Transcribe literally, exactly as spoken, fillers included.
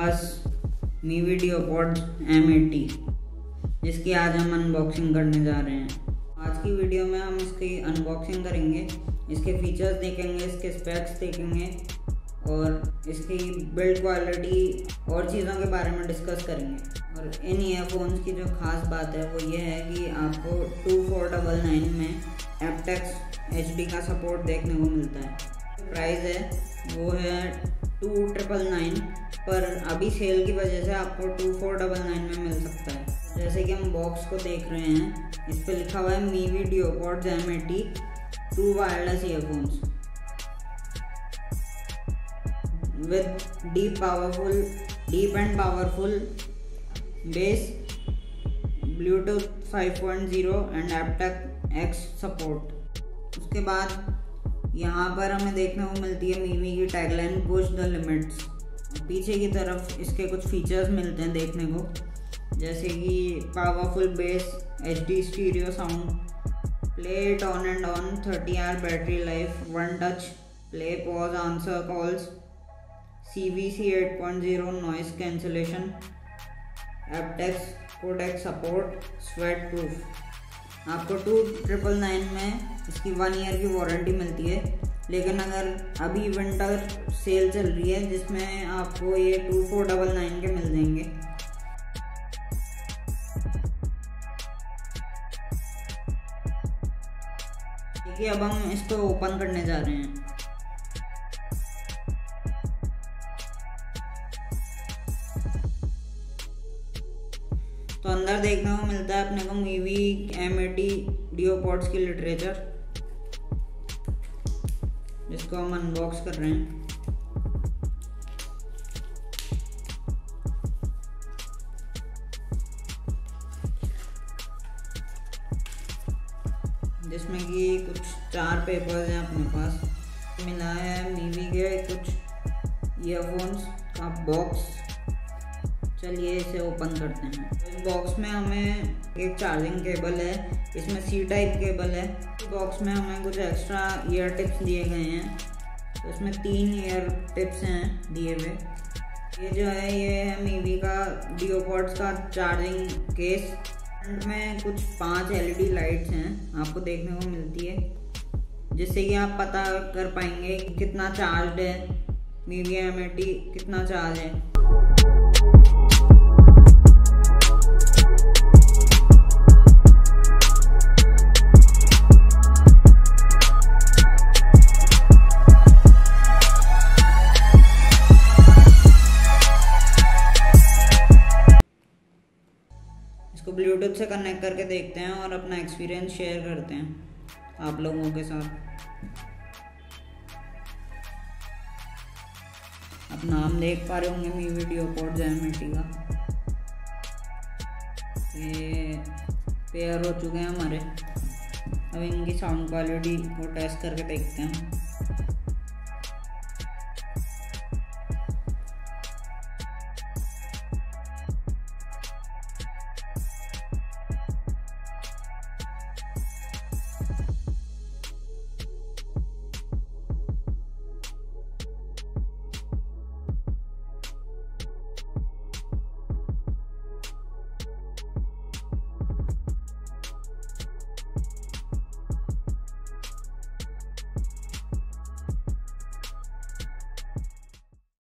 पास मीवी डियोपॉड्स एम एटी, जिसकी आज हम अनबॉक्सिंग करने जा रहे हैं। आज की वीडियो में हम इसकी अनबॉक्सिंग करेंगे, इसके फीचर्स देखेंगे, इसके स्पेक्स देखेंगे और इसकी बिल्ड क्वालिटी और चीज़ों के बारे में डिस्कस करेंगे। और इन ईयरफोन्स की जो खास बात है वो ये है कि आपको चौबीस सौ निन्यानवे में aptX एच डी का सपोर्ट देखने को मिलता है। प्राइस है वो है टू ट्रिपल नाइन, पर अभी सेल की वजह से आपको चौबीस सौ निन्यानवे में मिल सकता है। जैसे कि हम बॉक्स को देख रहे हैं, इस पर लिखा हुआ है Mivi डियोपॉड्स M eighty true wireless earphones with deep powerful deep and powerful bass, Bluetooth five point zero and aptX support. उसके बाद यहाँ पर हमें देखने को मिलती है मीवी की टैगलाइन पुश द लिमिट्स। पीछे की तरफ इसके कुछ फीचर्स मिलते हैं देखने को, जैसे कि powerful bass, H D stereo sound, play it on and on, thirty hour battery life, one touch play, pause, answer calls, C V C eight point zero, noise cancellation, aptX codec support, sweat proof. आपको two triple nine में इसकी one year की warranty मिलती है, लेकिन अगर अभी winter sale चल रही है जिसमें आपको ये टू फोर डबल नाइन के मिल जाएंगे। देखिए, अब हम इसको ओपन करने जा रहे हैं। तो अंदर देखने को मिलता है अपने को मीवी एम एटी डियोपॉड्स की लिटरेचर, जिसको हम अनबॉक्स कर रहे हैं। जिसमें कि कुछ चार पेपर्स हैं अपने पास। मिला है मीवी के कुछ ईयरफोन्स का बॉक्स। चलिए इसे ओपन करते हैं। इस बॉक्स में हमें एक चार्जिंग केबल है, इसमें सी टाइप केबल है। इस बॉक्स में हमें कुछ एक्स्ट्रा ईयर टिप्स दिए गए हैं, तो इसमें तीन ईयर टिप्स हैं दिए हुए। ये जो है ये है मीवी का डियोपॉड्स का चार्जिंग केस। फ्रंट में कुछ पांच एल ई डी लाइट्स हैं आपको देखने को मिलती है, जिससे कि आप पता कर पाएंगे कि कितना चार्ज है मीवी एम एटी, कितना चार्ज है। इसको ब्लूटूथ से कनेक्ट करके देखते हैं और अपना एक्सपीरियंस शेयर करते हैं आप लोगों के साथ। आप नाम देख पा रहे होंगे मीवी डियोपॉड्स एम एटी का। ये पेयर हो चुके हैं हमारे। अब इनकी साउंड क्वालिटी को टेस्ट करके देखते हैं।